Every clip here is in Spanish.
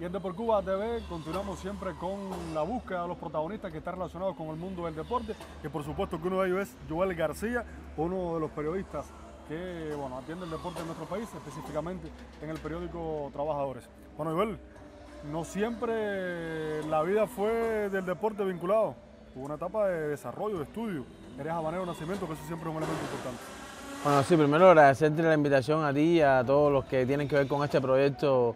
Y en DeporCubaTV continuamos siempre con la búsqueda de los protagonistas que están relacionados con el mundo del deporte, que por supuesto que uno de ellos es Joel García, uno de los periodistas que bueno, atiende el deporte en nuestro país, específicamente en el periódico Trabajadores. Bueno, Joel, no siempre la vida fue del deporte vinculado, hubo una etapa de desarrollo, de estudio, eres habanero de nacimiento, que eso siempre es un elemento importante. Bueno, sí, primero agradecerte la invitación a ti y a todos los que tienen que ver con este proyecto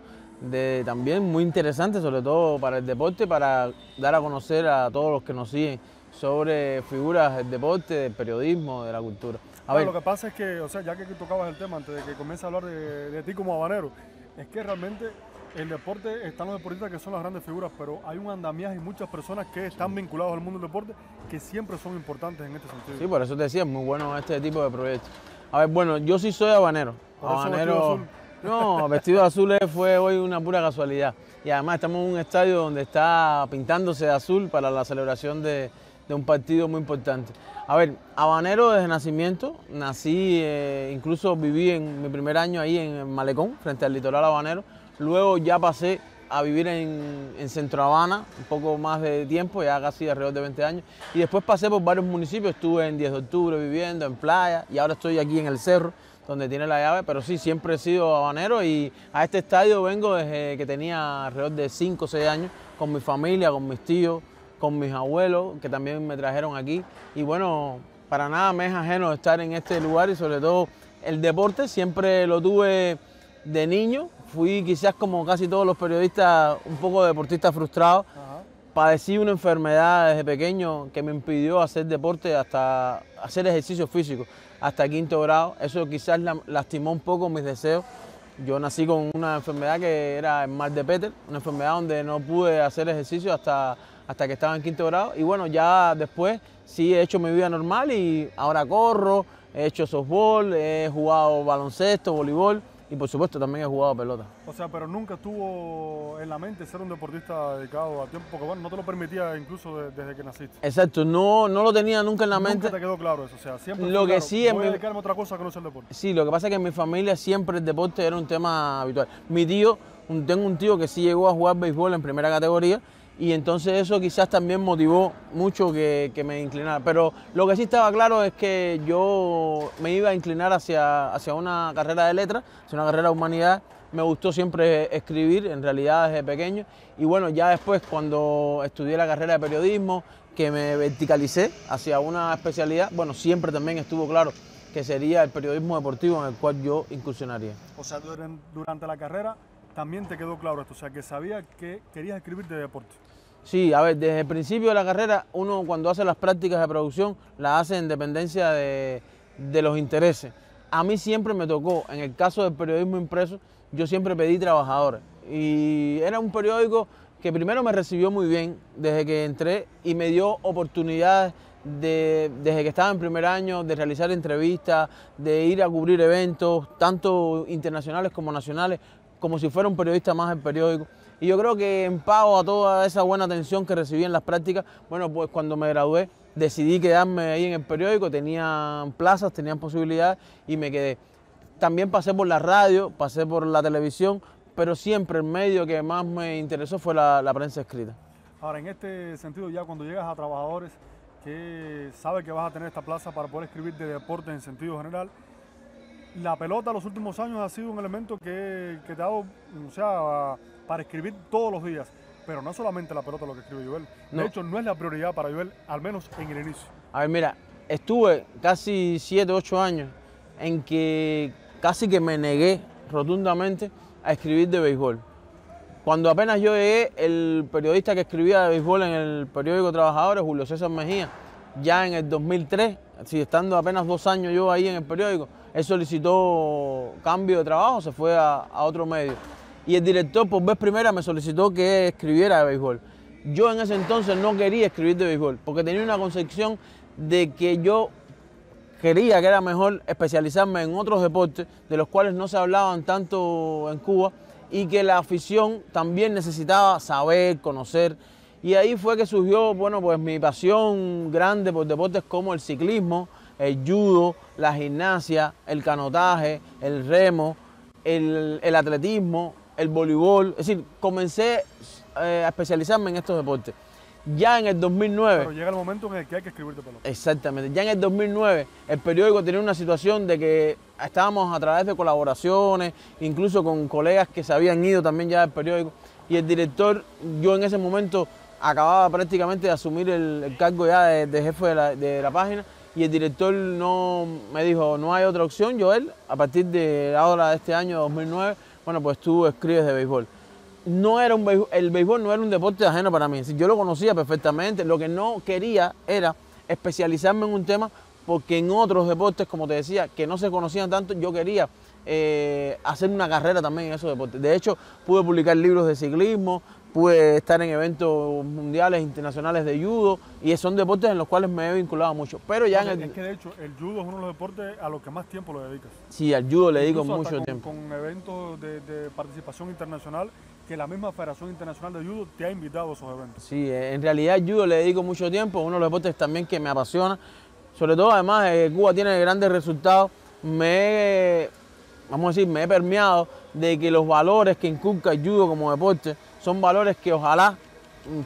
también muy interesante, sobre todo para el deporte, para dar a conocer a todos los que nos siguen sobre figuras del deporte, del periodismo, de la cultura. A ver. Lo que pasa es que, o sea, ya que tocabas el tema antes de que comience a hablar de ti como habanero, es que realmente el deporte, están los deportistas que son las grandes figuras, pero hay un andamiaje y muchas personas que están vinculadas al mundo del deporte que siempre son importantes en este sentido. Sí, por eso te decía, es muy bueno este tipo de proyectos. A ver, bueno, yo sí soy habanero. No, vestido de azul fue hoy una pura casualidad. Y además estamos en un estadio donde está pintándose de azul para la celebración de un partido muy importante. A ver, habanero desde nacimiento, nací, incluso viví en mi primer año ahí en Malecón, frente al litoral habanero. Luego ya pasé a vivir en Centro Habana, un poco más de tiempo, ya casi alrededor de 20 años. Y después pasé por varios municipios, estuve en 10 de octubre viviendo, en Playa, y ahora estoy aquí en El Cerro, donde tiene la llave, pero sí, siempre he sido habanero y a este estadio vengo desde que tenía alrededor de 5 o 6 años, con mi familia, con mis tíos, con mis abuelos, que también me trajeron aquí. Y bueno, para nada me es ajeno estar en este lugar y sobre todo el deporte, siempre lo tuve de niño, fui quizás como casi todos los periodistas un poco deportista frustrado. Ajá. Padecí una enfermedad desde pequeño que me impidió hacer deporte hasta hacer ejercicio físico, hasta quinto grado. Eso quizás lastimó un poco mis deseos. Yo nací con una enfermedad que era el mal de Peter, una enfermedad donde no pude hacer ejercicio hasta que estaba en quinto grado. Y bueno, ya después sí he hecho mi vida normal y ahora corro, he hecho softball, he jugado baloncesto, voleibol. Y por supuesto también he jugado pelota. O sea, pero nunca estuvo en la mente ser un deportista dedicado a tiempo, porque bueno, no te lo permitía incluso desde que naciste. Exacto, no lo tenía nunca en la mente. Nunca te quedó claro eso, o sea, siempre lo que claro, sí voy a dedicarme a otra cosa que no sea el deporte. Sí, lo que pasa es que en mi familia siempre el deporte era un tema habitual. Mi tío, tengo un tío que sí llegó a jugar béisbol en primera categoría, y entonces eso quizás también motivó mucho que me inclinara. Pero lo que sí estaba claro es que yo me iba a inclinar hacia una carrera de letras, hacia una carrera de humanidad. Me gustó siempre escribir, en realidad desde pequeño. Y bueno, ya después cuando estudié la carrera de periodismo, que me verticalicé hacia una especialidad, bueno, siempre también estuvo claro que sería el periodismo deportivo en el cual yo incursionaría. O sea, durante la carrera también te quedó claro esto, o sea, que sabías que querías escribir de deporte. Sí, a ver, desde el principio de la carrera, uno cuando hace las prácticas de producción, las hace en dependencia de los intereses. A mí siempre me tocó, en el caso del periodismo impreso, yo siempre pedí Trabajadores. Y era un periódico que primero me recibió muy bien desde que entré y me dio oportunidades desde que estaba en primer año, de realizar entrevistas, de ir a cubrir eventos, tanto internacionales como nacionales, como si fuera un periodista más del periódico. Y yo creo que en pago a toda esa buena atención que recibí en las prácticas, bueno, pues cuando me gradué decidí quedarme ahí en el periódico, tenían plazas, tenían posibilidades y me quedé. También pasé por la radio, pasé por la televisión, pero siempre el medio que más me interesó fue la prensa escrita. Ahora, en este sentido, ya cuando llegas a Trabajadores, que sabes que vas a tener esta plaza para poder escribir de deporte en sentido general, la pelota en los últimos años ha sido un elemento que te ha dado, o sea, para escribir todos los días. Pero no solamente la pelota lo que escribe Joel. De hecho, no es la prioridad para Joel, al menos en el inicio. A ver, mira, estuve casi 7, 8 años en que casi que me negué rotundamente a escribir de béisbol. Cuando apenas yo llegué, el periodista que escribía de béisbol en el periódico Trabajadores, Julio César Mejía, ya en el 2003, sí, estando apenas 2 años yo ahí en el periódico, él solicitó cambio de trabajo, se fue a otro medio. Y el director por vez primera me solicitó que escribiera de béisbol. Yo en ese entonces no quería escribir de béisbol, porque tenía una concepción de que yo quería que era mejor especializarme en otros deportes, de los cuales no se hablaban tanto en Cuba, y que la afición también necesitaba saber, conocer. Y ahí fue que surgió, bueno, pues mi pasión grande por deportes como el ciclismo, el judo, la gimnasia, el canotaje, el remo, el atletismo, el voleibol, es decir, comencé a especializarme en estos deportes. Ya en el 2009... Pero llega el momento en el que hay que escribirte pelota. Exactamente. Ya en el 2009 el periódico tenía una situación de que estábamos a través de colaboraciones, incluso con colegas que se habían ido también ya del periódico, y el director, yo en ese momento acababa prácticamente de asumir el cargo ya de jefe de la página, y el director no me dijo, no hay otra opción, Joel, a partir de ahora de este año 2009, bueno, pues tú escribes de béisbol. No era el béisbol no era un deporte ajeno para mí, yo lo conocía perfectamente, lo que no quería era especializarme en un tema, porque en otros deportes, como te decía, que no se conocían tanto, yo quería hacer una carrera también en esos deportes. De hecho, pude publicar libros de ciclismo, pude estar en eventos mundiales, internacionales de judo, y son deportes en los cuales me he vinculado mucho. Pero ya en el... Es que de hecho, el judo es uno de los deportes a los que más tiempo le dedicas. Sí, al judo le dedico mucho tiempo. Con eventos de participación internacional, que la misma Federación Internacional de Judo te ha invitado a esos eventos. Sí, en realidad al judo le dedico mucho tiempo, uno de los deportes también que me apasiona. Sobre todo, además, Cuba tiene grandes resultados. Me he permeado de que los valores que inculca el judo como deporte son valores que ojalá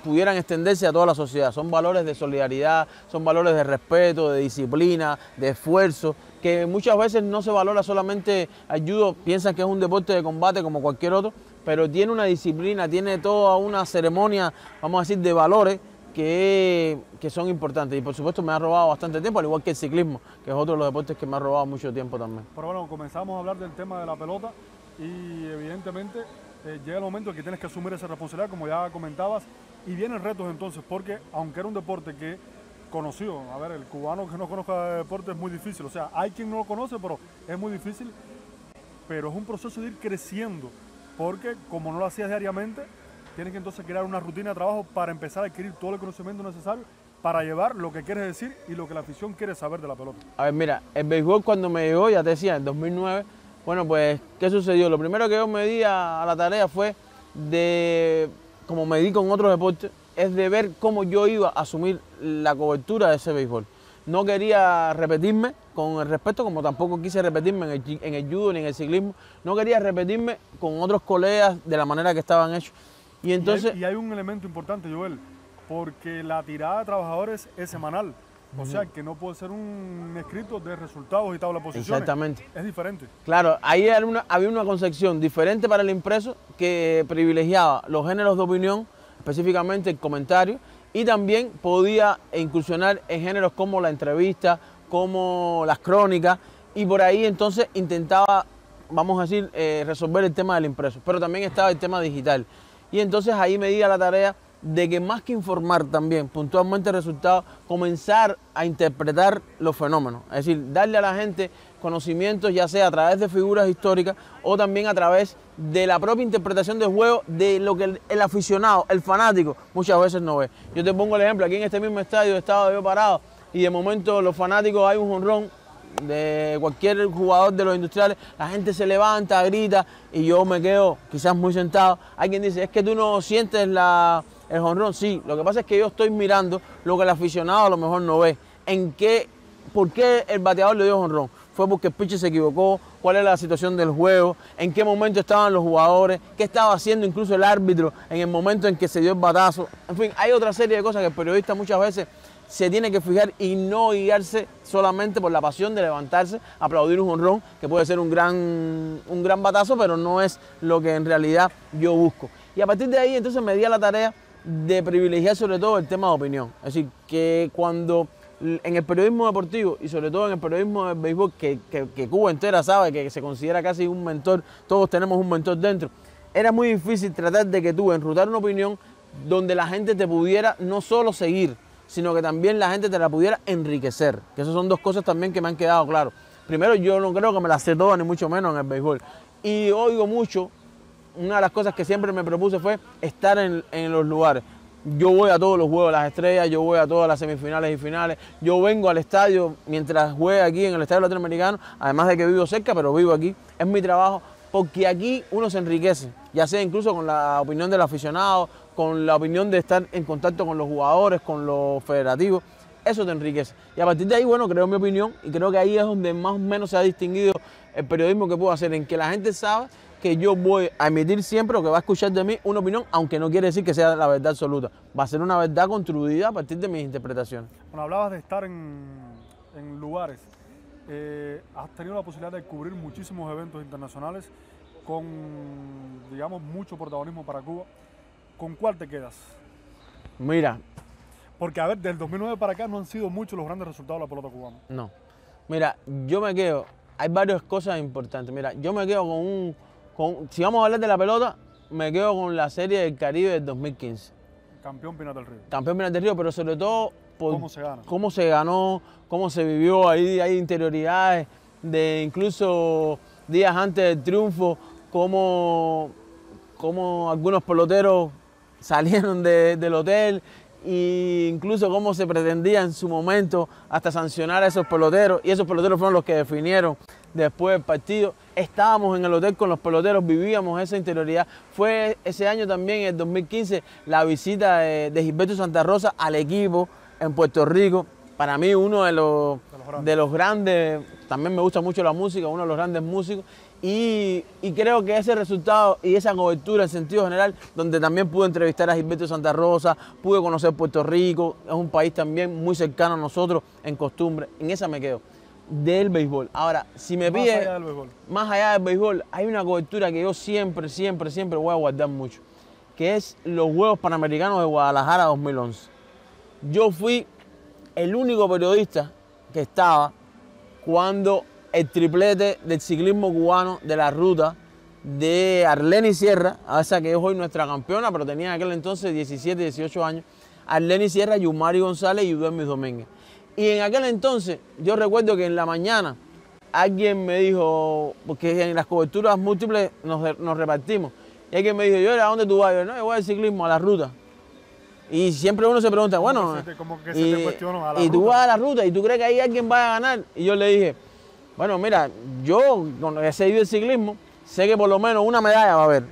pudieran extenderse a toda la sociedad. Son valores de solidaridad, son valores de respeto, de disciplina, de esfuerzo, que muchas veces no se valora solamente al judo. Piensan que es un deporte de combate como cualquier otro, pero tiene una disciplina, tiene toda una ceremonia, de valores que son importantes, y por supuesto me ha robado bastante tiempo, al igual que el ciclismo, que es otro de los deportes que me ha robado mucho tiempo también. Pero bueno, comenzamos a hablar del tema de la pelota y evidentemente llega el momento en que tienes que asumir esa responsabilidad, como ya comentabas, y vienen retos entonces, porque aunque era un deporte que conocido, a ver, el cubano que no conozca de deporte es muy difícil, o sea, hay quien no lo conoce, pero es muy difícil, pero es un proceso de ir creciendo, porque como no lo hacías diariamente, tienes que entonces crear una rutina de trabajo para empezar a adquirir todo el conocimiento necesario para llevar lo que quieres decir y lo que la afición quiere saber de la pelota. A ver, mira, el béisbol cuando me llegó, ya te decía, en 2009, bueno, pues, ¿qué sucedió? Lo primero que yo me di a la tarea fue de, como me di con otros deportes, es de ver cómo yo iba a asumir la cobertura de ese béisbol. No quería repetirme con el respeto, como tampoco quise repetirme en el judo ni en el ciclismo. No quería repetirme con otros colegas de la manera que estaban hechos. Y entonces... y hay un elemento importante, Joel, porque la tirada de trabajadores es semanal. O sea, que no puede ser un escrito de resultados y tabla de posiciones. Exactamente. Es diferente. Claro, ahí había una concepción diferente para el impreso que privilegiaba los géneros de opinión, específicamente el comentario, y también podía incursionar en géneros como la entrevista, como las crónicas, y por ahí entonces intentaba, resolver el tema del impreso. Pero también estaba el tema digital. Y entonces ahí me di a la tarea de que más que informar también puntualmente el resultado, comenzar a interpretar los fenómenos. Es decir, darle a la gente conocimientos, ya sea a través de figuras históricas o también a través de la propia interpretación del juego, de lo que el aficionado, el fanático, muchas veces no ve. Yo te pongo el ejemplo, aquí en este mismo estadio estaba yo parado y de momento los fanáticos, hay un jonrón de cualquier jugador de los industriales, la gente se levanta, grita, y yo me quedo quizás muy sentado. Hay quien dice, es que tú no sientes el jonrón. Sí, lo que pasa es que yo estoy mirando lo que el aficionado a lo mejor no ve. ¿Por qué el bateador le dio jonrón? ¿Fue porque el pitcher se equivocó? ¿Cuál era la situación del juego? ¿En qué momento estaban los jugadores? ¿Qué estaba haciendo incluso el árbitro en el momento en que se dio el batazo? En fin, hay otra serie de cosas que el periodista muchas veces se tiene que fijar y no guiarse solamente por la pasión de levantarse, aplaudir un jonrón, que puede ser un gran batazo, pero no es lo que en realidad yo busco. Y a partir de ahí entonces me di a la tarea de privilegiar sobre todo el tema de opinión. Es decir, que cuando en el periodismo deportivo y sobre todo en el periodismo del béisbol, que Cuba entera sabe que se considera casi un mentor, todos tenemos un mentor dentro, era muy difícil tratar de que tú enrutar una opinión donde la gente te pudiera no solo seguir, sino que también la gente te la pudiera enriquecer. Que esas son dos cosas también que me han quedado claro. Primero, yo no creo que me las sé todas, ni mucho menos en el béisbol. Y oigo mucho, una de las cosas que siempre me propuse fue estar en los lugares. Yo voy a todos los Juegos de las Estrellas, yo voy a todas las semifinales y finales, yo vengo al estadio mientras juegue aquí en el Estadio Latinoamericano, además de que vivo cerca, pero vivo aquí, es mi trabajo, porque aquí uno se enriquece, ya sea incluso con la opinión del aficionado, con la opinión de estar en contacto con los jugadores, con los federativos, eso te enriquece. Y a partir de ahí, bueno, creo mi opinión, y creo que ahí es donde más o menos se ha distinguido el periodismo que puedo hacer, en que la gente sabe que yo voy a emitir siempre o que va a escuchar de mí una opinión, aunque no quiere decir que sea la verdad absoluta. Va a ser una verdad construida a partir de mis interpretaciones. Bueno, hablabas de estar en lugares. Has tenido la posibilidad de cubrir muchísimos eventos internacionales con, digamos, mucho protagonismo para Cuba. ¿Con cuál te quedas? Mira. Porque, a ver, del 2009 para acá no han sido muchos los grandes resultados de la pelota cubana. No. Mira, yo me quedo. Hay varias cosas importantes. Mira, yo me quedo con un... si vamos a hablar de la pelota, me quedo con la Serie del Caribe del 2015. Campeón Pinar del Río. Campeón Pinar del Río, pero sobre todo... por ¿cómo se gana? Cómo se ganó, cómo se vivió. Ahí hay interioridades de incluso días antes del triunfo, cómo algunos peloteros salieron del hotel e incluso cómo se pretendía en su momento hasta sancionar a esos peloteros, y esos peloteros fueron los que definieron después del partido. Estábamos en el hotel con los peloteros, vivíamos esa interioridad. Fue ese año también, en el 2015, la visita de Gilberto Santa Rosa al equipo en Puerto Rico. Para mí uno de los grandes, también me gusta mucho la música, uno de los grandes músicos. Y creo que ese resultado y esa cobertura en sentido general, donde también pude entrevistar a Gilberto Santa Rosa, pude conocer Puerto Rico, es un país también muy cercano a nosotros en costumbre, en esa me quedo, del béisbol. Ahora, si me pide más allá del béisbol, hay una cobertura que yo siempre, siempre, siempre voy a guardar mucho, que es los Juegos Panamericanos de Guadalajara 2011. Yo fui el único periodista que estaba cuando el triplete del ciclismo cubano de la ruta de Arlenis Sierra, esa que es hoy nuestra campeona, pero tenía en aquel entonces 17, 18 años, Arlenis Sierra, Yumari González y Yudelmis Domínguez. Y en aquel entonces, yo recuerdo que en la mañana alguien me dijo, porque en las coberturas múltiples nos repartimos, y alguien me dijo, yo, ¿a dónde tú vas? Yo, no, yo voy al ciclismo, a la ruta. Y siempre uno se pregunta, bueno, y tú vas a la ruta y tú crees que ahí alguien va a ganar. Y yo le dije, bueno, mira, yo cuando he seguido el ciclismo, sé que por lo menos una medalla va a haber.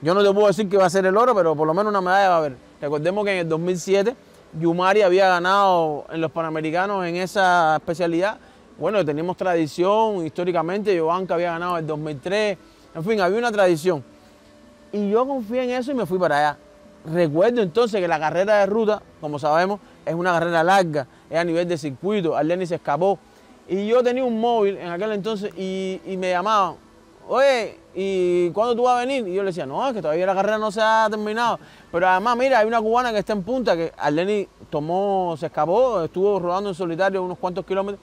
Yo no te puedo decir que va a ser el oro, pero por lo menos una medalla va a haber. Recordemos que en el 2007 Yumari había ganado en los Panamericanos en esa especialidad. Bueno, tenemos tradición históricamente, Yovanka había ganado en el 2003. En fin, había una tradición. Y yo confié en eso y me fui para allá. Recuerdo entonces que la carrera de ruta, como sabemos, es una carrera larga, es a nivel de circuito. Arlenis se escapó. Y yo tenía un móvil en aquel entonces y me llamaban, oye, ¿y cuándo tú vas a venir? Y yo le decía, no, es que todavía la carrera no se ha terminado. Pero además, mira, hay una cubana que está en punta, que Arlenis tomó, se escapó, estuvo rodando en solitario unos cuantos kilómetros.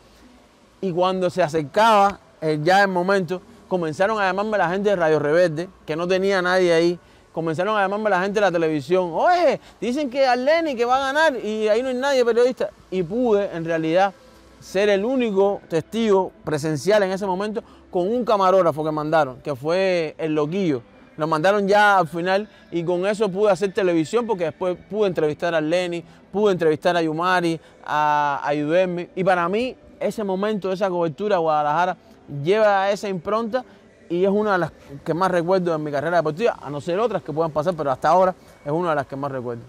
Y cuando se acercaba, ya el momento, comenzaron a llamarme la gente de Radio Rebelde, que no tenía nadie ahí. Comenzaron a llamarme la gente de la televisión, oye, dicen que Arlenis que va a ganar y ahí no hay nadie periodista. Y pude, en realidad, ser el único testigo presencial en ese momento con un camarógrafo que mandaron, que fue el Loquillo. Lo mandaron ya al final y con eso pude hacer televisión porque después pude entrevistar a Arlenis, pude entrevistar a Yumari, a Yudelmi. Y para mí ese momento, esa cobertura de Guadalajara lleva esa impronta y es una de las que más recuerdo en mi carrera deportiva, a no ser otras que puedan pasar, pero hasta ahora es una de las que más recuerdo.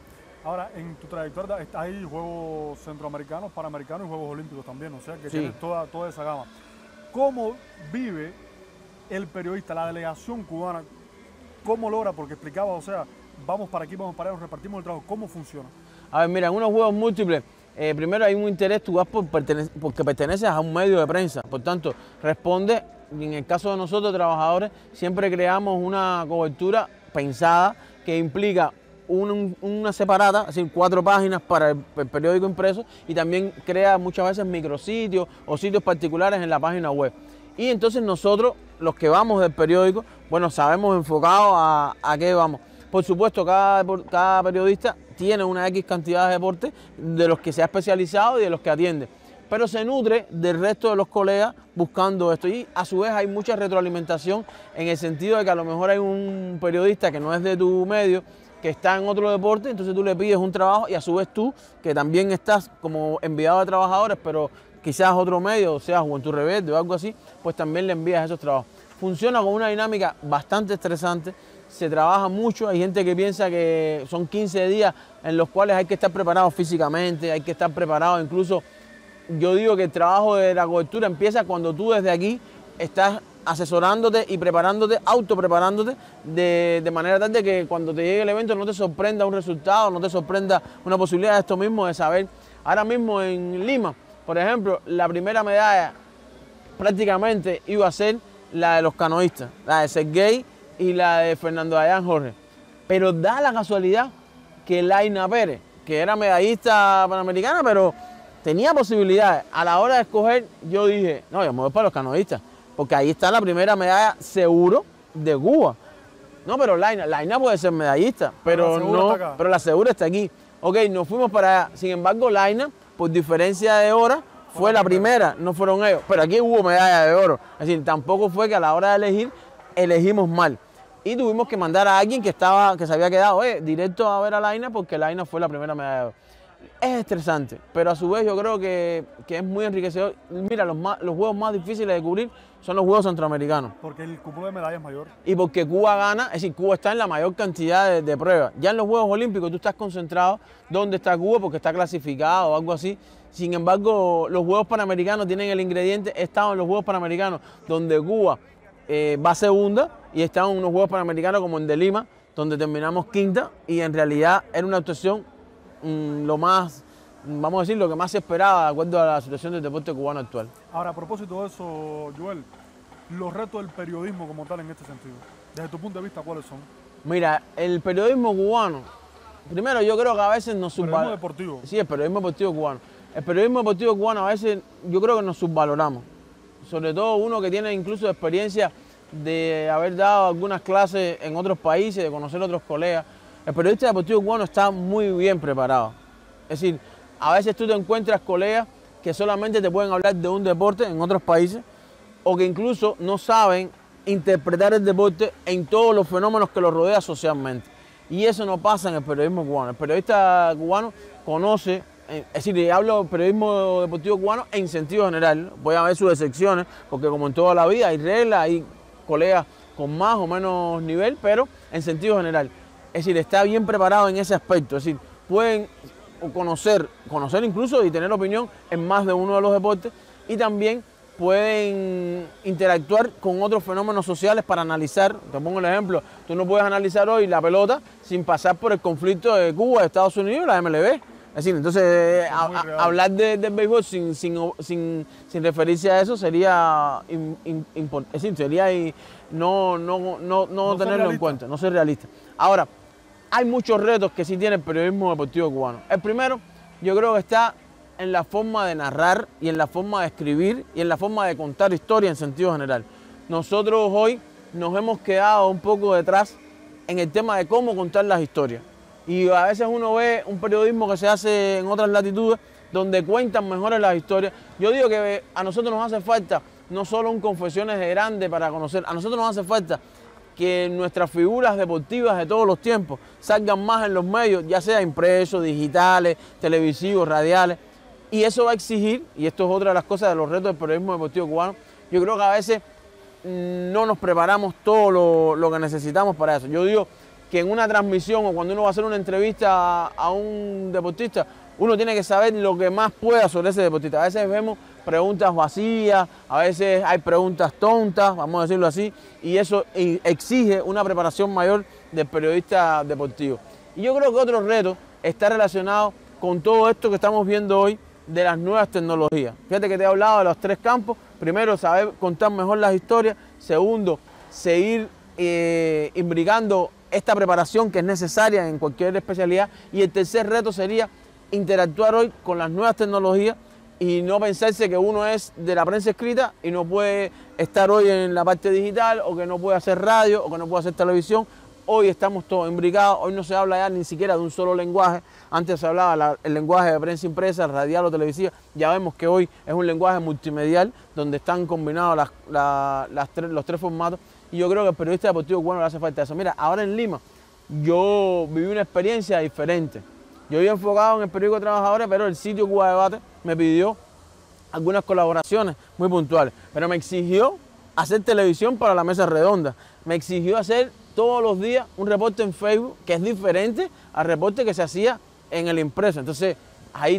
Ahora, en tu trayectoria hay Juegos Centroamericanos, Panamericanos y Juegos Olímpicos también, o sea que sí, tienes toda esa gama. ¿Cómo vive el periodista, la delegación cubana? ¿Cómo logra? Porque explicaba, o sea, vamos para aquí, vamos para allá, nos repartimos el trabajo. ¿Cómo funciona? A ver, mira, en unos Juegos Múltiples, primero hay un interés, tú vas porque perteneces a un medio de prensa, por tanto, responde, en el caso de nosotros, trabajadores, siempre creamos una cobertura pensada que implica una separada, es decir, 4 páginas para el periódico impreso y también crea muchas veces micrositios o sitios particulares en la página web. Y entonces nosotros, los que vamos del periódico, bueno, sabemos enfocado a qué vamos. Por supuesto, cada periodista tiene una X cantidad de deportes de los que se ha especializado y de los que atiende, pero se nutre del resto de los colegas buscando esto. Y a su vez hay mucha retroalimentación en el sentido de que a lo mejor hay un periodista que no es de tu medio, que está en otro deporte, entonces tú le pides un trabajo y a su vez tú, que también estás como enviado de trabajadores, pero quizás otro medio, o sea, Juventud Rebelde o algo así, pues también le envías esos trabajos. Funciona con una dinámica bastante estresante, se trabaja mucho, hay gente que piensa que son 15 días en los cuales hay que estar preparado físicamente, hay que estar preparado incluso. Yo digo que el trabajo de la cobertura empieza cuando tú desde aquí estás asesorándote y preparándote, autopreparándote de manera tal de que cuando te llegue el evento no te sorprenda un resultado, no te sorprenda una posibilidad de esto mismo de saber. Ahora mismo en Lima, por ejemplo, la primera medalla prácticamente iba a ser la de los canoístas, la de Sergey y la de Fernando Dayan Jorge. Pero da la casualidad que Laina Pérez, que era medallista panamericana, pero tenía posibilidades. A la hora de escoger, yo dije, no, yo me voy para los canoístas, porque ahí está la primera medalla seguro de Cuba. No, pero Laina puede ser medallista, pero no, pero la segura está aquí. Ok, nos fuimos para allá. Sin embargo, Laina, por diferencia de horas, fue la primera, no fueron ellos. Pero aquí hubo medalla de oro. Es decir, tampoco fue que a la hora de elegir, elegimos mal. Y tuvimos que mandar a alguien que se había quedado directo a ver a Laina, porque Laina fue la primera medalla de oro. Es estresante, pero a su vez yo creo que es muy enriquecedor. Mira, los juegos más difíciles de cubrir son los juegos centroamericanos. Porque el cúmulo de medallas es mayor. Y porque Cuba gana, es decir, Cuba está en la mayor cantidad de pruebas. Ya en los Juegos Olímpicos tú estás concentrado dónde está Cuba porque está clasificado o algo así. Sin embargo, los Juegos Panamericanos tienen el ingrediente, estado en los Juegos Panamericanos, donde Cuba va segunda, y están en unos Juegos Panamericanos como el de Lima, donde terminamos quinta, y en realidad era una actuación lo más, vamos a decir, lo que más se esperaba de acuerdo a la situación del deporte cubano actual. Ahora, a propósito de eso, Joel, los retos del periodismo como tal en este sentido, desde tu punto de vista, ¿cuáles son? Mira, el periodismo cubano, primero yo creo que a veces nos subvaloramos. ¿Periodismo deportivo? Sí, el periodismo deportivo cubano. El periodismo deportivo cubano a veces yo creo que nos subvaloramos, sobre todo uno que tiene incluso experiencia de haber dado algunas clases en otros países, de conocer a otros colegas. El periodista deportivo cubano está muy bien preparado. Es decir, a veces tú te encuentras colegas que solamente te pueden hablar de un deporte en otros países, o que incluso no saben interpretar el deporte en todos los fenómenos que lo rodea socialmente. Y eso no pasa en el periodismo cubano. El periodista cubano conoce, es decir, hablo del periodismo deportivo cubano en sentido general. Voy a ver sus excepciones, porque como en toda la vida hay reglas, hay colegas con más o menos nivel, pero en sentido general. Es decir, está bien preparado en ese aspecto. Es decir, pueden conocer incluso y tener opinión en más de uno de los deportes, y también pueden interactuar con otros fenómenos sociales para analizar. Te pongo el ejemplo, tú no puedes analizar hoy la pelota sin pasar por el conflicto de Cuba, de Estados Unidos y la MLB. Es decir, entonces hablar del béisbol sin referirse a eso sería no tenerlo en cuenta, no ser realista. Ahora, hay muchos retos que sí tiene el periodismo deportivo cubano. El primero, yo creo que está en la forma de narrar y en la forma de escribir y en la forma de contar historia en sentido general. Nosotros hoy nos hemos quedado un poco detrás en el tema de cómo contar las historias. Y a veces uno ve un periodismo que se hace en otras latitudes donde cuentan mejor las historias. Yo digo que a nosotros nos hace falta no solo un Confesiones de Grande para conocer, a nosotros nos hace falta que nuestras figuras deportivas de todos los tiempos salgan más en los medios, ya sea impresos, digitales, televisivos, radiales. Y eso va a exigir, y esto es otra de las cosas de los retos del periodismo deportivo cubano, yo creo que a veces no nos preparamos todo lo que necesitamos para eso. Yo digo que en una transmisión o cuando uno va a hacer una entrevista a un deportista, uno tiene que saber lo que más pueda sobre ese deportista. A veces vemos preguntas vacías, a veces hay preguntas tontas, vamos a decirlo así, y eso exige una preparación mayor del periodista deportivo. Y yo creo que otro reto está relacionado con todo esto que estamos viendo hoy de las nuevas tecnologías. Fíjate que te he hablado de los tres campos. Primero, saber contar mejor las historias. Segundo, seguir imbricando esta preparación que es necesaria en cualquier especialidad, y el tercer reto sería interactuar hoy con las nuevas tecnologías y no pensarse que uno es de la prensa escrita y no puede estar hoy en la parte digital, o que no puede hacer radio, o que no puede hacer televisión. Hoy estamos todos imbricados, hoy no se habla ya ni siquiera de un solo lenguaje. Antes se hablaba el lenguaje de prensa impresa, radial o televisiva. Ya vemos que hoy es un lenguaje multimedial donde están combinados los tres formatos. Y yo creo que al periodista deportivo cubano le hace falta eso. Mira, ahora en Lima yo viví una experiencia diferente. Yo había enfocado en el periódico Trabajadores, pero el sitio Cuba Debate me pidió algunas colaboraciones muy puntuales. Pero me exigió hacer televisión para la mesa redonda. Me exigió hacer todos los días un reporte en Facebook que es diferente al reporte que se hacía en el impreso. Entonces, ahí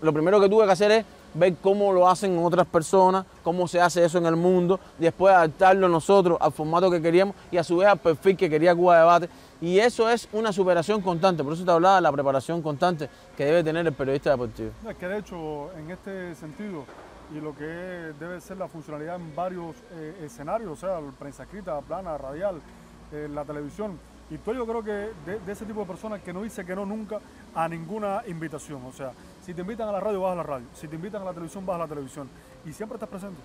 lo primero que tuve que hacer es ver cómo lo hacen otras personas, cómo se hace eso en el mundo, después adaptarlo nosotros al formato que queríamos y a su vez al perfil que quería Cuba Debate. Y eso es una superación constante, por eso te hablaba de la preparación constante que debe tener el periodista deportivo. Es que de hecho, en este sentido, y lo que debe ser la funcionalidad en varios escenarios, o sea, prensa escrita, plana, radial, la televisión, y todo, yo creo que de ese tipo de personas que no dice que no nunca a ninguna invitación. O sea, si te invitan a la radio, vas a la radio. Si te invitan a la televisión, vas a la televisión. Y siempre estás presente.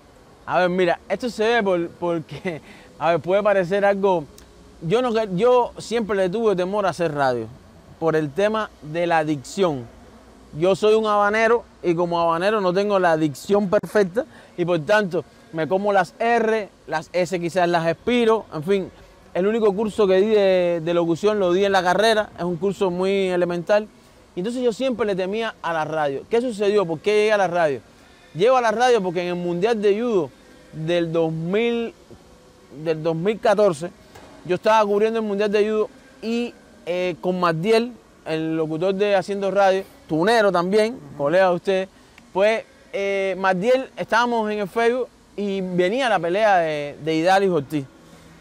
A ver, mira, esto se ve porque, a ver, puede parecer algo... Yo siempre le tuve temor a hacer radio por el tema de la dicción. Yo soy un habanero y como habanero no tengo la dicción perfecta y por tanto me como las R, las S quizás las expiro, en fin. El único curso que di de locución lo di en la carrera, es un curso muy elemental. Y entonces yo siempre le temía a la radio. ¿Qué sucedió? ¿Por qué llegué a la radio? Llego a la radio porque en el Mundial de Judo del 2014, yo estaba cubriendo el Mundial de Judo y con Mardiel, el locutor de Haciendo Radio, tunero también, colega de ustedes, pues Mardiel, estábamos en el Facebook y venía la pelea de Hidalgo y Ortiz.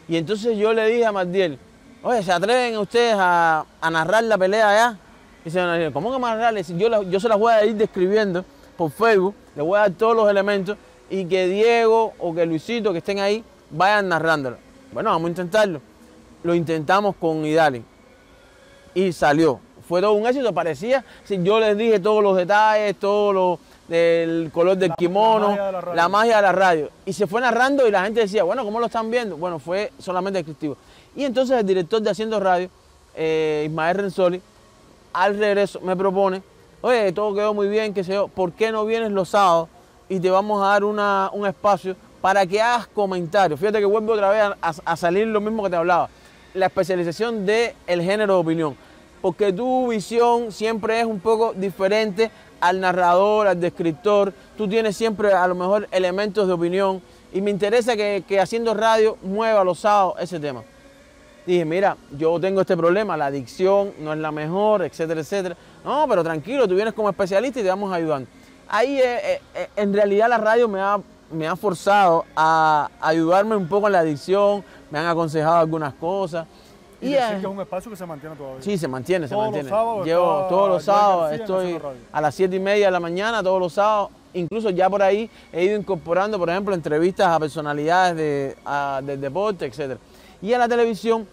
Y entonces yo le dije a Mardiel, oye, ¿se atreven ustedes a narrar la pelea allá? Y se me dijo, ¿cómo que narrar? Yo se las voy a ir describiendo por Facebook, les voy a dar todos los elementos y que Diego o que Luisito, que estén ahí, vayan narrándolo. Bueno, vamos a intentarlo. Lo intentamos con Hidalgo y salió. Fue todo un éxito, parecía. Yo les dije todos los detalles, todo el color del kimono, la magia de la radio. Y se fue narrando y la gente decía, bueno, ¿cómo lo están viendo? Bueno, fue solamente descriptivo. Y entonces el director de Haciendo Radio, Ismael Renzoli, al regreso me propone, oye, todo quedó muy bien, qué sé yo, ¿por qué no vienes los sábados y te vamos a dar un espacio para que hagas comentarios? Fíjate que vuelve otra vez a salir lo mismo que te hablaba, la especialización del género de opinión, porque tu visión siempre es un poco diferente al narrador, al descriptor, tú tienes siempre a lo mejor elementos de opinión y me interesa que Haciendo Radio mueva los sábados ese tema. Dije, mira, yo tengo este problema, la dicción no es la mejor, etcétera, etcétera. No, pero tranquilo, tú vienes como especialista y te vamos ayudando. Ahí en realidad la radio me ha forzado a ayudarme un poco en la dicción, me han aconsejado algunas cosas. Y decir que es un espacio que se mantiene todavía. Sí, se mantiene. Llevo todos los sábados, estoy a las 7:30 de la mañana, todos los sábados. Incluso ya por ahí he ido incorporando, por ejemplo, entrevistas a personalidades del deporte, etcétera. Y en la televisión,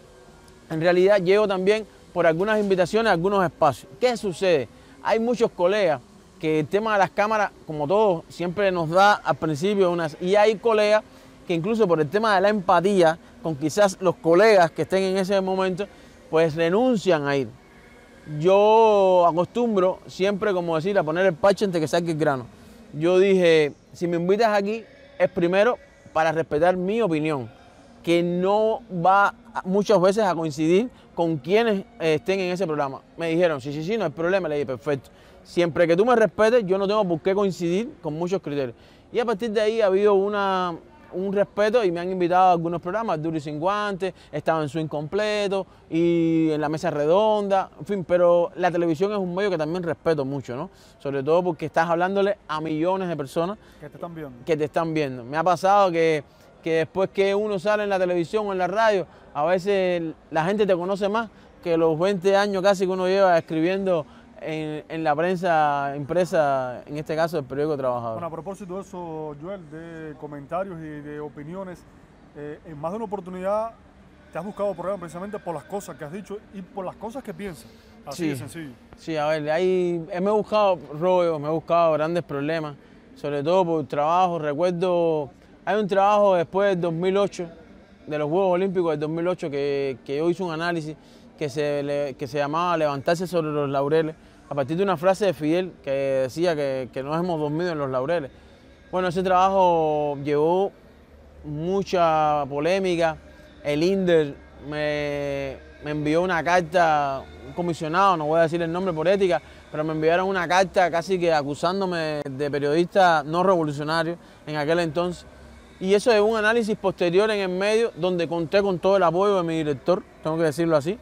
en realidad, llego también por algunas invitaciones a algunos espacios. ¿Qué sucede? Hay muchos colegas que el tema de las cámaras, como todos, siempre nos da al principio unas... Y hay colegas que incluso por el tema de la empatía, con quizás los colegas que estén en ese momento, pues renuncian a ir. Yo acostumbro siempre, como decir, a poner el parche antes que saque el grano. Yo dije, si me invitas aquí, es primero para respetar mi opinión, que no va muchas veces a coincidir con quienes estén en ese programa. Me dijeron, sí, no hay problema. Le dije, perfecto. Siempre que tú me respetes, yo no tengo por qué coincidir con muchos criterios. Y a partir de ahí ha habido un respeto y me han invitado a algunos programas, Duri Sin Guantes, he estado en Swing Completo y en la mesa redonda, en fin, pero la televisión es un medio que también respeto mucho, ¿no? Sobre todo porque estás hablándole a millones de personas que te están viendo. Me ha pasado que después que uno sale en la televisión o en la radio, a veces la gente te conoce más que los 20 años casi que uno lleva escribiendo en la prensa impresa, en este caso el periódico Trabajador. Bueno, a propósito de eso, Joel, de comentarios y de opiniones, en más de una oportunidad te has buscado programas precisamente por las cosas que has dicho y por las cosas que piensas, así de sencillo. Sí, a ver, ahí me he buscado rollos, me he buscado grandes problemas, sobre todo por trabajo. Recuerdo... Hay un trabajo después del 2008, de los Juegos Olímpicos del 2008, que yo hice un análisis que se llamaba Levantarse sobre los laureles, a partir de una frase de Fidel que decía que no hemos dormido en los laureles. Bueno, ese trabajo llevó mucha polémica. El INDER me envió una carta, un comisionado, no voy a decir el nombre por ética, pero me enviaron una carta casi que acusándome de periodista no revolucionario en aquel entonces. Y eso es un análisis posterior en el medio, donde conté con todo el apoyo de mi director, tengo que decirlo así.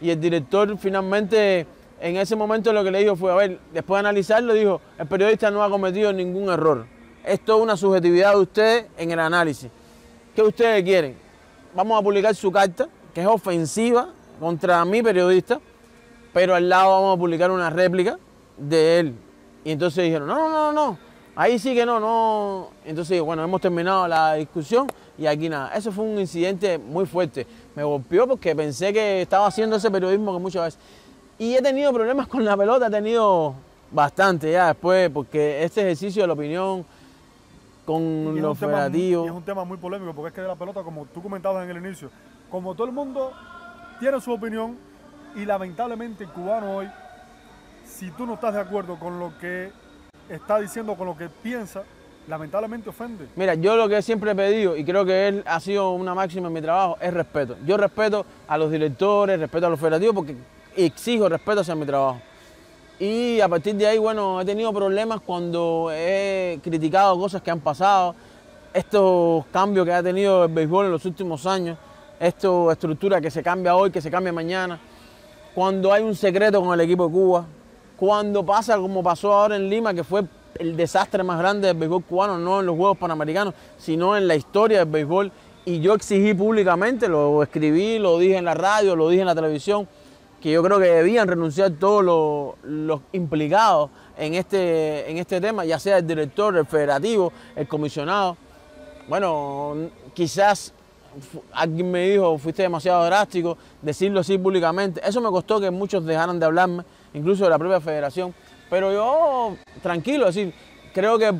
Y el director finalmente En ese momento lo que le dijo fue, a ver, después de analizarlo, dijo, el periodista no ha cometido ningún error. Es toda una subjetividad de ustedes en el análisis. ¿Qué ustedes quieren? Vamos a publicar su carta, que es ofensiva contra mi periodista, pero al lado vamos a publicar una réplica de él. Y entonces dijeron, no, ahí sí que no. Entonces, bueno, hemos terminado la discusión y aquí nada. Eso fue un incidente muy fuerte. Me golpeó porque pensé que estaba haciendo ese periodismo que muchas veces... Y he tenido problemas con la pelota, he tenido bastante ya después, porque este ejercicio de la opinión con los federativos... Es un tema muy polémico, porque es que de la pelota, como tú comentabas en el inicio, como todo el mundo tiene su opinión, y lamentablemente el cubano hoy, si tú no estás de acuerdo con lo que está diciendo, con lo que piensa, lamentablemente ofende. Mira, yo lo que siempre he pedido, y creo que ha sido una máxima en mi trabajo, es respeto. Yo respeto a los directores, respeto a los federativos, porque exijo respeto hacia mi trabajo. Y a partir de ahí, bueno, he tenido problemas cuando he criticado cosas que han pasado, estos cambios que ha tenido el béisbol en los últimos años, esta estructura que se cambia hoy, que se cambia mañana, cuando hay un secreto con el equipo de Cuba, cuando pasa como pasó ahora en Lima, que fue el desastre más grande del béisbol cubano, no en los Juegos Panamericanos, sino en la historia del béisbol. Y yo exigí públicamente, lo escribí, lo dije en la radio, lo dije en la televisión, que yo creo que debían renunciar todos los implicados en este tema, ya sea el director, el federativo, el comisionado. Bueno, quizás alguien me dijo, fuiste demasiado drástico, decirlo así públicamente. Eso me costó que muchos dejaran de hablarme, incluso de la propia federación. Pero yo, tranquilo, es decir, creo que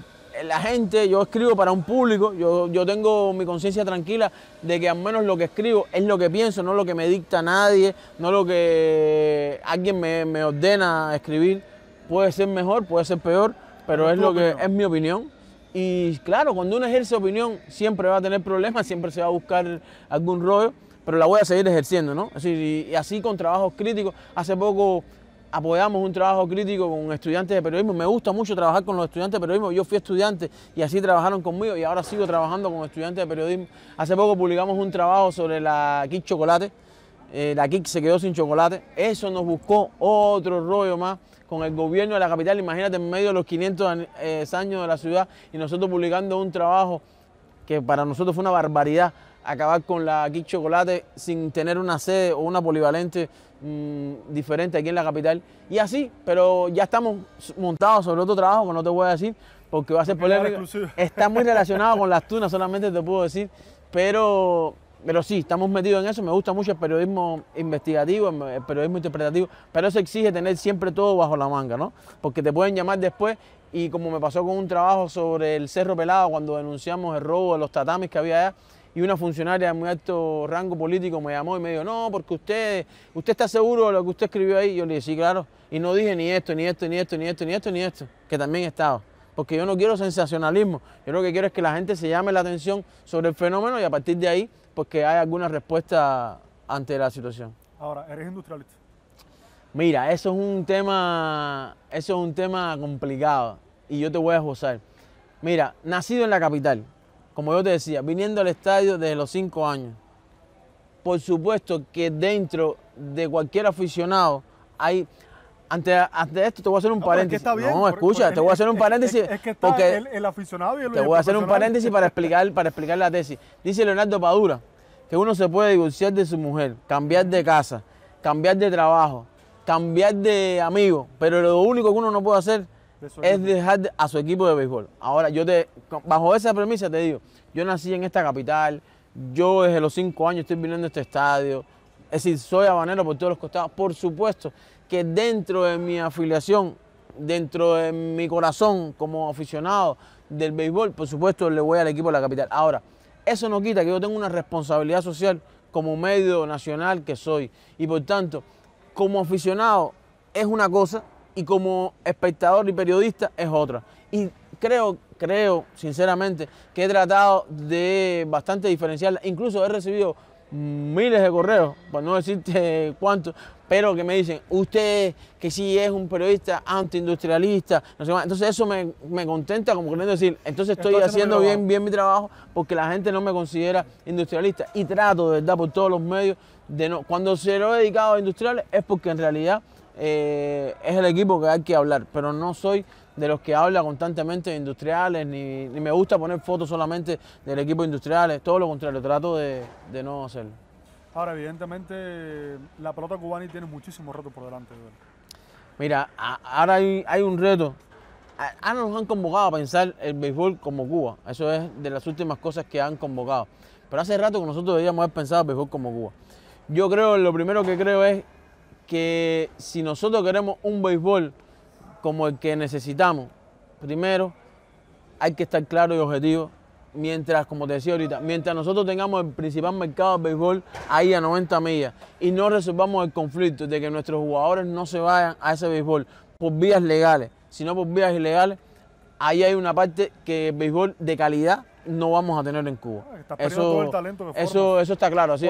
la gente, yo escribo para un público, yo tengo mi conciencia tranquila de que al menos lo que escribo es lo que pienso, no lo que me dicta nadie, no lo que alguien me ordena escribir. Puede ser mejor, puede ser peor, pero es lo que es mi opinión. Y claro, cuando uno ejerce opinión siempre va a tener problemas, siempre se va a buscar algún rollo, pero la voy a seguir ejerciendo, ¿no? Es decir, y así con trabajos críticos. Hace poco apoyamos un trabajo crítico con estudiantes de periodismo. Me gusta mucho trabajar con los estudiantes de periodismo. Yo fui estudiante y así trabajaron conmigo y ahora sigo trabajando con estudiantes de periodismo. Hace poco publicamos un trabajo sobre la KIC Chocolate. La KIC se quedó sin chocolate. Eso nos buscó otro rollo más con el gobierno de la capital. Imagínate, en medio de los 500 años de la ciudad y nosotros publicando un trabajo que para nosotros fue una barbaridad. Acabar con la KIC Chocolate sin tener una sede o una polivalente diferente aquí en la capital. Y así, pero ya estamos montados sobre otro trabajo que no te voy a decir porque va a ser polémico. Está muy relacionado con las tunas, solamente te puedo decir, pero sí, estamos metidos en eso. Me gusta mucho el periodismo investigativo, el periodismo interpretativo, pero eso exige tener siempre todo bajo la manga, ¿no? Porque te pueden llamar después. Y como me pasó con un trabajo sobre el Cerro Pelado, cuando denunciamos el robo de los tatamis que había allá, y una funcionaria de muy alto rango político me llamó y me dijo, no, porque usted está seguro de lo que usted escribió ahí. Yo le dije, sí, claro. Y no dije ni esto, que también estaba. Porque yo no quiero sensacionalismo. Yo lo que quiero es que la gente se llame la atención sobre el fenómeno y a partir de ahí, pues que haya alguna respuesta ante la situación. Ahora, ¿eres industrialista? Mira, eso es un tema complicado y yo te voy a esbozar. Mira, nacido en la capital, como yo te decía, viniendo al estadio desde los 5 años. Por supuesto que dentro de cualquier aficionado hay... Ante esto te voy a hacer un paréntesis. Está bien, no, escucha, te voy a hacer un paréntesis. Es que está porque el aficionado y el... Te voy a hacer un paréntesis para explicar la tesis. Dice Leonardo Padura que uno se puede divorciar de su mujer, cambiar de casa, cambiar de trabajo, cambiar de amigo, pero lo único que uno no puede hacer es dejar a su equipo de béisbol. Ahora, bajo esa premisa te digo, yo nací en esta capital, yo desde los 5 años estoy viniendo a este estadio, es decir, soy habanero por todos los costados. Por supuesto que dentro de mi afiliación, dentro de mi corazón como aficionado del béisbol, por supuesto le voy al equipo de la capital. Ahora, eso no quita que yo tengo una responsabilidad social como medio nacional que soy. Y por tanto, como aficionado es una cosa, y como espectador y periodista es otra. Y creo sinceramente que he tratado de bastante diferenciarla. Incluso he recibido miles de correos, para no decirte cuántos, pero que me dicen, usted que sí es un periodista antiindustrialista, no sé más. Entonces eso me contenta, como queriendo decir, entonces estoy haciendo bien mi trabajo, porque la gente no me considera industrialista. Y trato de verdad por todos los medios de no. Cuando se lo he dedicado a industriales es porque en realidad es el equipo que hay que hablar, pero no soy de los que habla constantemente de industriales, ni me gusta poner fotos solamente del equipo de industriales, todo lo contrario, trato de no hacerlo. Ahora, evidentemente, la pelota cubana tiene muchísimos retos por delante. Mira, ahora hay un reto. Ahora nos han convocado a pensar el béisbol como Cuba, eso es de las últimas cosas que han convocado, pero hace rato que nosotros deberíamos haber pensado el béisbol como Cuba. Yo creo, lo primero que creo es que si nosotros queremos un béisbol como el que necesitamos, primero hay que estar claro y objetivo. Mientras, como te decía ahorita, mientras nosotros tengamos el principal mercado de béisbol ahí a 90 millas y no resolvamos el conflicto de que nuestros jugadores no se vayan a ese béisbol por vías legales, sino por vías ilegales, ahí hay una parte que el béisbol de calidad no vamos a tener en Cuba. Eso está claro. Así,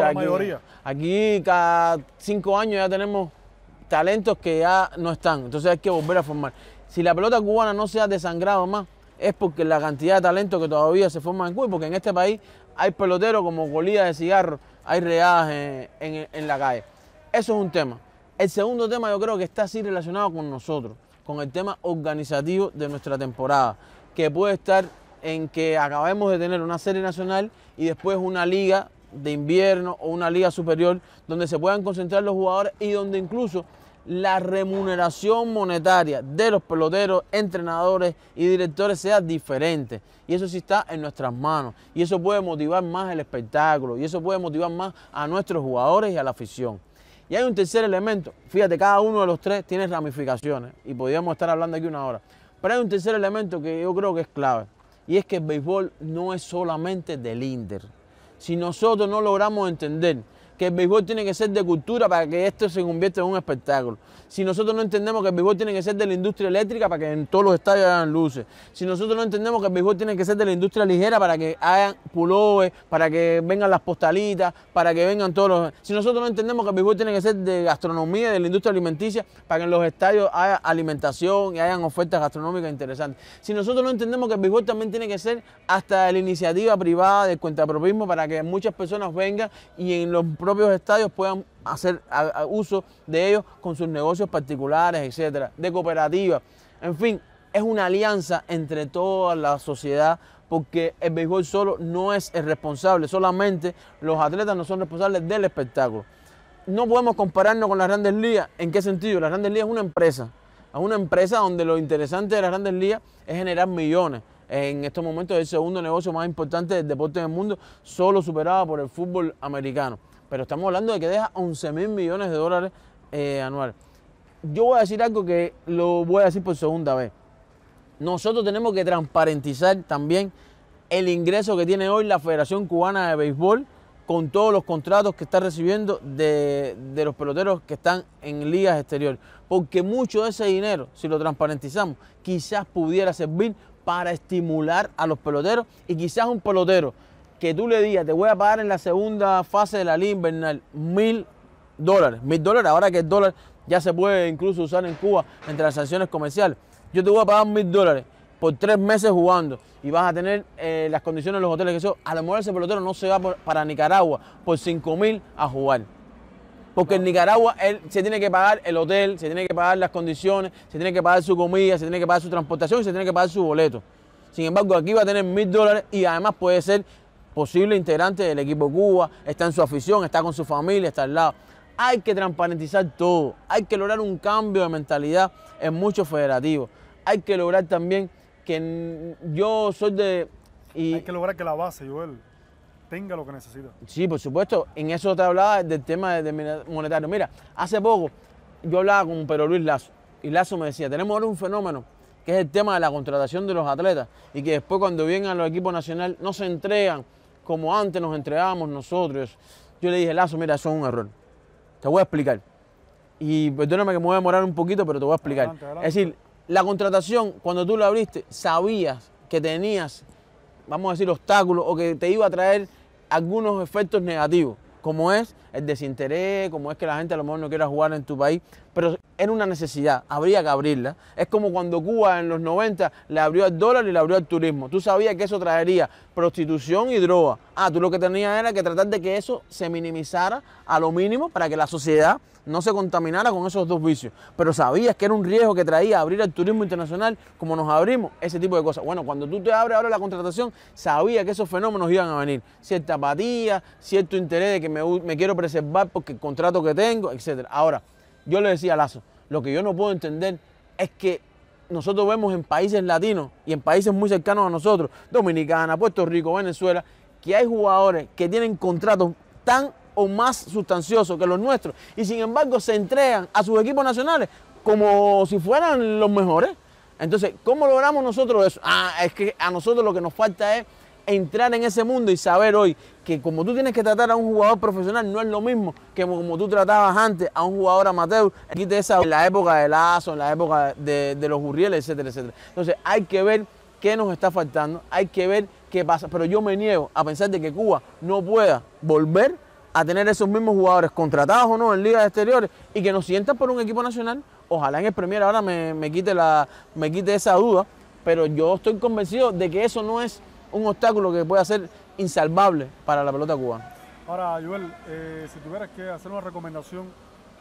aquí cada 5 años ya tenemos talentos que ya no están, entonces hay que volver a formar. Si la pelota cubana no se ha desangrado más, es porque la cantidad de talento que todavía se forma en Cuba, porque en este país hay peloteros como colillas de cigarro, hay regadas en la calle. Eso es un tema. El segundo tema yo creo que está así relacionado con nosotros, con el tema organizativo de nuestra temporada, que puede estar en que acabemos de tener una serie nacional y después una liga de invierno o una liga superior donde se puedan concentrar los jugadores y donde incluso la remuneración monetaria de los peloteros, entrenadores y directores sea diferente. Y eso sí está en nuestras manos. Y eso puede motivar más el espectáculo. Y eso puede motivar más a nuestros jugadores y a la afición. Y hay un tercer elemento. Fíjate, cada uno de los tres tiene ramificaciones. Y podríamos estar hablando aquí una hora. Pero hay un tercer elemento que yo creo que es clave. Y es que el béisbol no es solamente del INDER. Si nosotros no logramos entender que el béisbol tiene que ser de cultura para que esto se convierta en un espectáculo. Si nosotros no entendemos que el béisbol tiene que ser de la industria eléctrica para que en todos los estadios hagan luces. Si nosotros no entendemos que el béisbol tiene que ser de la industria ligera para que hagan pullovers, para que vengan las postalitas, para que vengan todos los... Si nosotros no entendemos que el béisbol tiene que ser de gastronomía, de la industria alimenticia, para que en los estadios haya alimentación y hayan ofertas gastronómicas interesantes. Si nosotros no entendemos que el béisbol también tiene que ser hasta la iniciativa privada del cuentapropismo para que muchas personas vengan y en los propios estadios puedan hacer uso de ellos con sus negocios particulares, etcétera, de cooperativas. En fin, es una alianza entre toda la sociedad porque el béisbol solo no es el responsable, solamente los atletas no son responsables del espectáculo. No podemos compararnos con las Grandes Ligas. ¿En qué sentido? Las Grandes Ligas es una empresa. Es una empresa donde lo interesante de las Grandes Ligas es generar millones. En estos momentos es el segundo negocio más importante del deporte del mundo, solo superado por el fútbol americano. Pero estamos hablando de que deja 11.000 millones de dólares anuales. Yo voy a decir algo que lo voy a decir por segunda vez. Nosotros tenemos que transparentizar también el ingreso que tiene hoy la Federación Cubana de Béisbol con todos los contratos que está recibiendo de los peloteros que están en ligas exteriores. Porque mucho de ese dinero, si lo transparentizamos, quizás pudiera servir para estimular a los peloteros y quizás un pelotero que tú le digas, te voy a pagar en la segunda fase de la liga invernal $1.000, $1.000, ahora que el dólar ya se puede incluso usar en Cuba en transacciones comerciales. Yo te voy a pagar $1.000 por 3 meses jugando y vas a tener las condiciones de los hoteles que son. A lo mejor ese pelotero no se va para Nicaragua por $5.000 a jugar. Porque en Nicaragua él se tiene que pagar el hotel, se tiene que pagar las condiciones, se tiene que pagar su comida, se tiene que pagar su transportación y se tiene que pagar su boleto. Sin embargo, aquí va a tener $1.000 y además puede ser posible integrante del equipo Cuba, está en su afición, está con su familia, está al lado. Hay que transparentizar todo, hay que lograr un cambio de mentalidad en muchos federativos. Hay que lograr también que yo soy de... Hay que lograr que la base, Joel, tenga lo que necesita. Sí, por supuesto, en eso te hablaba del tema monetario. Mira, hace poco yo hablaba con Pedro Luis Lazo y Lazo me decía, tenemos ahora un fenómeno que es el tema de la contratación de los atletas y que después cuando vienen a los equipos nacionales no se entregan como antes nos entregábamos nosotros. Yo le dije, Lazo, mira, eso es un error. Te voy a explicar. Y perdóname que me voy a demorar un poquito, pero te voy a explicar. Adelante, adelante. Es decir, la contratación, cuando tú la abriste, sabías que tenías, vamos a decir, obstáculos o que te iba a traer algunos efectos negativos, como es el desinterés, como es que la gente a lo mejor no quiera jugar en tu país. pero era una necesidad, habría que abrirla. Es como cuando Cuba en los 90 le abrió al dólar y le abrió al turismo. Tú sabías que eso traería prostitución y droga. Ah, tú lo que tenías era que tratar de que eso se minimizara a lo mínimo para que la sociedad no se contaminara con esos dos vicios. Pero sabías que era un riesgo que traía abrir al turismo internacional como nos abrimos, ese tipo de cosas. Bueno, cuando tú te abres ahora la contratación, sabías que esos fenómenos iban a venir. Cierta apatía, cierto interés de que me quiero preservar porque el contrato que tengo, etc. Ahora, yo le decía a Lazo, lo que yo no puedo entender es que nosotros vemos en países latinos y en países muy cercanos a nosotros, Dominicana, Puerto Rico, Venezuela, que hay jugadores que tienen contratos tan o más sustanciosos que los nuestros y sin embargo se entregan a sus equipos nacionales como si fueran los mejores. Entonces, ¿cómo logramos nosotros eso? Es que a nosotros lo que nos falta es entrar en ese mundo y saber hoy que como tú tienes que tratar a un jugador profesional no es lo mismo que como tú tratabas antes a un jugador amateur, en la época de Lazo, en la época de los Gurrieles, etcétera, etcétera. Entonces hay que ver qué nos está faltando, hay que ver qué pasa, pero yo me niego a pensar de que Cuba no pueda volver a tener esos mismos jugadores contratados o no en ligas exteriores y que nos sientan por un equipo nacional. Ojalá en el Premier ahora me quite esa duda, pero yo estoy convencido de que eso no es un obstáculo que pueda ser insalvable para la pelota cubana. Ahora, Joel, si tuvieras que hacer una recomendación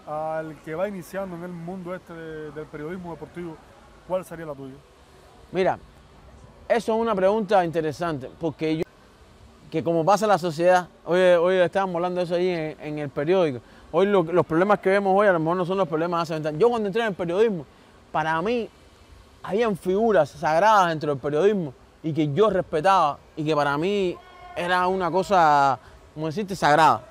al que va iniciando en el mundo este del periodismo deportivo, ¿cuál sería la tuya? Mira, eso es una pregunta interesante, porque yo, que como pasa en la sociedad, hoy estábamos hablando de eso ahí en el periódico, hoy los problemas que vemos hoy a lo mejor no son los problemas de hace 20 años. Yo cuando entré en el periodismo, para mí, habían figuras sagradas dentro del periodismo y que yo respetaba y que para mí era una cosa, como decirte, sagrada.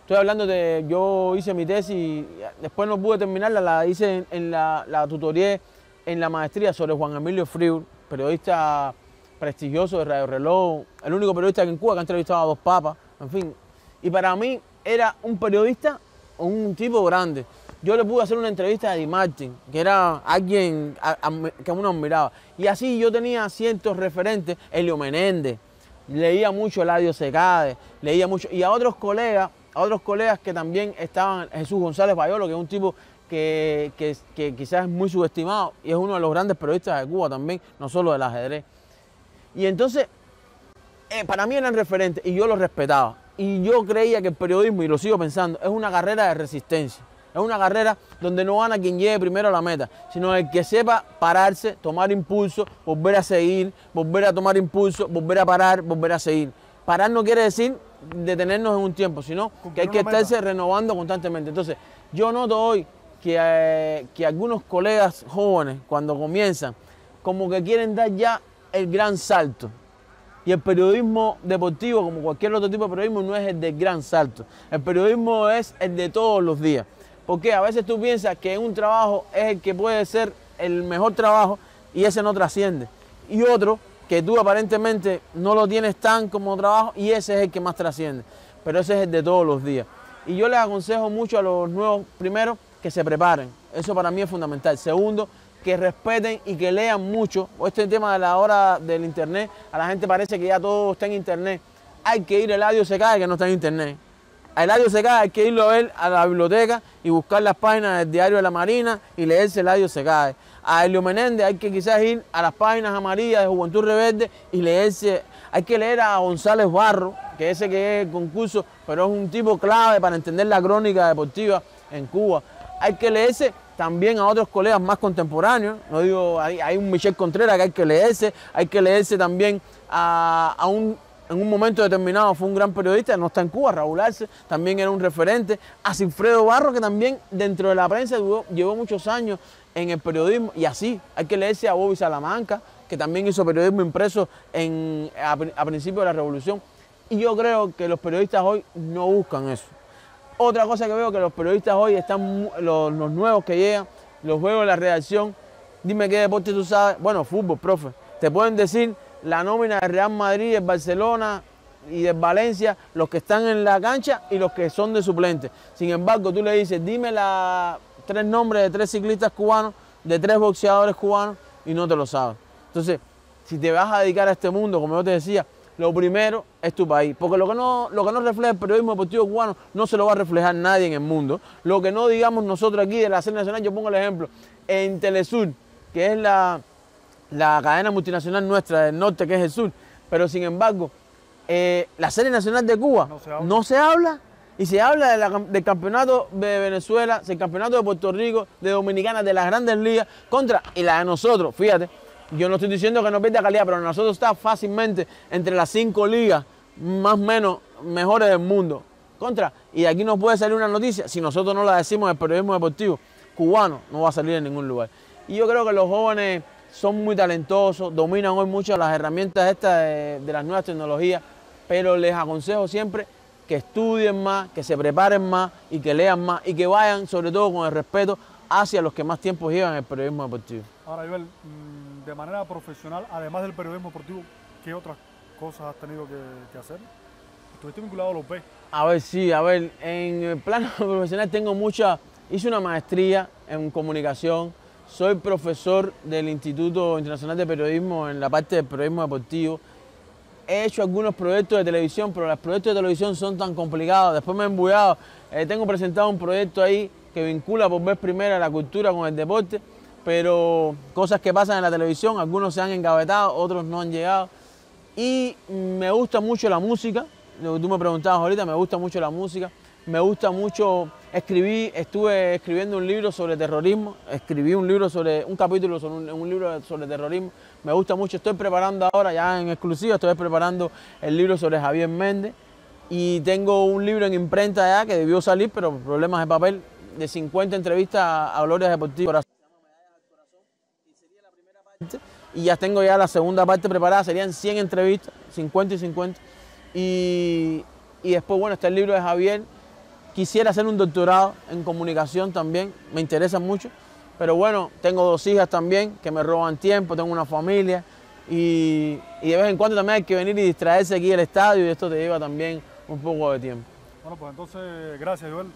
Estoy hablando de, yo hice mi tesis, después no pude terminarla, la hice la tutoría en la maestría sobre Juan Emilio Friul, periodista prestigioso de Radio Reloj, el único periodista en Cuba que ha entrevistado a dos papas, en fin. Y para mí era un periodista, un tipo grande. Yo le pude hacer una entrevista a Eddie Martin, que era alguien que uno admiraba. Y así yo tenía ciertos referentes, Elio Menéndez, leía mucho Eladio Secade, leía mucho. Y a otros colegas que también estaban, Jesús González Bayolo, que es un tipo que quizás es muy subestimado y es uno de los grandes periodistas de Cuba también, no solo del ajedrez. Y entonces, para mí eran referentes y yo los respetaba. Y yo creía que el periodismo, y lo sigo pensando, es una carrera de resistencia. Es una carrera donde no gana quien llegue primero a la meta, sino el que sepa pararse, tomar impulso, volver a seguir, volver a tomar impulso, volver a parar, volver a seguir. Parar no quiere decir detenernos en un tiempo, sino que hay que estarse renovando constantemente. Entonces, yo noto hoy que algunos colegas jóvenes, cuando comienzan, como que quieren dar ya el gran salto. Y el periodismo deportivo, como cualquier otro tipo de periodismo, no es el del gran salto. El periodismo es el de todos los días. Porque a veces tú piensas que un trabajo es el que puede ser el mejor trabajo y ese no trasciende. Y otro que tú aparentemente no lo tienes tan como trabajo y ese es el que más trasciende. Pero ese es el de todos los días. Y yo les aconsejo mucho a los nuevos, primero, que se preparen. Eso para mí es fundamental. Segundo, que respeten y que lean mucho. Este tema de la hora del internet, a la gente parece que ya todo está en internet. Hay que ir, Eladio Secade, que no está en internet. A Eladio Secade hay que irlo a ver a la biblioteca y buscar las páginas del Diario de la Marina y leerse Eladio Secade. A Elio Menéndez hay que quizás ir a las páginas amarillas de Juventud Rebelde y leerse. Hay que leer a González Barro, que ese que es el concurso, pero es un tipo clave para entender la crónica deportiva en Cuba. Hay que leerse también a otros colegas más contemporáneos. No digo, hay un Michel Contreras que hay que leerse. Hay que leerse también a un... En un momento determinado fue un gran periodista, no está en Cuba, Raúl Arce también era un referente, a Sinfredo Barro, que también dentro de la prensa llevó muchos años en el periodismo, y así hay que leerse a Bobby Salamanca, que también hizo periodismo impreso a principios de la Revolución, y yo creo que los periodistas hoy no buscan eso. Otra cosa que veo que los periodistas hoy están, los nuevos que llegan, los juegos de la redacción, dime qué deporte tú sabes, bueno, fútbol, profe, te pueden decir la nómina del Real Madrid, del Barcelona y del Valencia, los que están en la cancha y los que son de suplentes. Sin embargo, tú le dices, dime tres nombres de tres ciclistas cubanos, de tres boxeadores cubanos, y no te lo sabes. Entonces, si te vas a dedicar a este mundo, como yo te decía, lo primero es tu país, porque lo que no refleja el periodismo deportivo cubano no se lo va a reflejar nadie en el mundo. Lo que no digamos nosotros aquí de la serie nacional, yo pongo el ejemplo, en Telesur, que es la cadena multinacional nuestra del norte, que es el sur, pero sin embargo, la serie nacional de Cuba no se habla. Y se habla del campeonato de Venezuela, del campeonato de Puerto Rico, de Dominicana, de las grandes ligas, y la de nosotros, fíjate, yo no estoy diciendo que no pierda calidad, pero nosotros está fácilmente entre las 5 ligas más o menos mejores del mundo. Y de aquí no puede salir una noticia, si nosotros no la decimos, el periodismo deportivo cubano no va a salir en ningún lugar. Y yo creo que los jóvenes son muy talentosos, dominan hoy mucho las herramientas estas de las nuevas tecnologías, pero les aconsejo siempre que estudien más, que se preparen más y que lean más y que vayan, sobre todo, con el respeto hacia los que más tiempo llevan el periodismo deportivo. Ahora, Joel, de manera profesional, además del periodismo deportivo, ¿qué otras cosas has tenido que hacer? ¿Estuviste vinculado a los P? A ver, en el plano profesional tengo hice una maestría en comunicación, soy profesor del Instituto Internacional de Periodismo en la parte del periodismo deportivo. He hecho algunos proyectos de televisión, pero los proyectos de televisión son tan complicados. Después me he embullado. Tengo presentado un proyecto ahí que vincula por vez primera la cultura con el deporte, pero cosas que pasan en la televisión, algunos se han engavetado, otros no han llegado. Y me gusta mucho la música, lo que tú me preguntabas ahorita, me gusta mucho la música. Me gusta mucho escribir, estuve escribiendo un libro sobre terrorismo, escribí un capítulo sobre un libro sobre terrorismo. Me gusta mucho, estoy preparando ahora, ya en exclusiva, estoy preparando el libro sobre Javier Méndez y tengo un libro en imprenta ya que debió salir, pero problemas de papel, de 50 entrevistas a glorias deportivas. Y ya tengo ya la segunda parte preparada, serían 100 entrevistas, 50 y 50. Y después, bueno, está el libro de Javier. Quisiera hacer un doctorado en comunicación también, me interesa mucho, pero bueno, tengo 2 hijas también que me roban tiempo, tengo una familia y de vez en cuando también hay que venir y distraerse aquí del estadio y esto te lleva también un poco de tiempo. Bueno, pues entonces, gracias, Joel,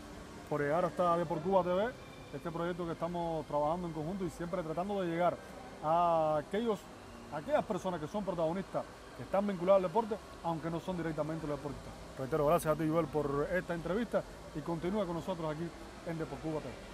por llegar hasta DeporCubaTV, este proyecto que estamos trabajando en conjunto y siempre tratando de llegar a aquellas personas que son protagonistas, que están vinculadas al deporte, aunque no son directamente los deportistas. Reitero, gracias a ti, Joel, por esta entrevista y continúa con nosotros aquí en DeporCubaTV.